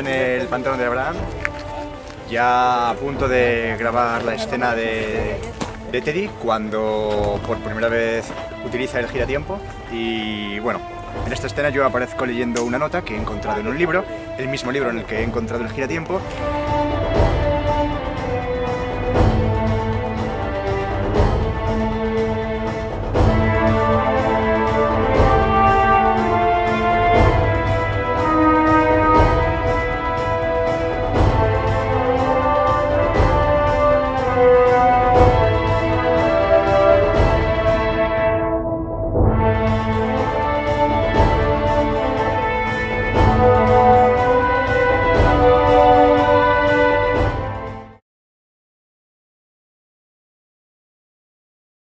en el Panteón de Abraham, ya a punto de grabar la escena de Teddy cuando por primera vez utiliza el giratiempo. Y bueno, en esta escena yo aparezco leyendo una nota que he encontrado en un libro, el mismo libro en el que he encontrado el giratiempo.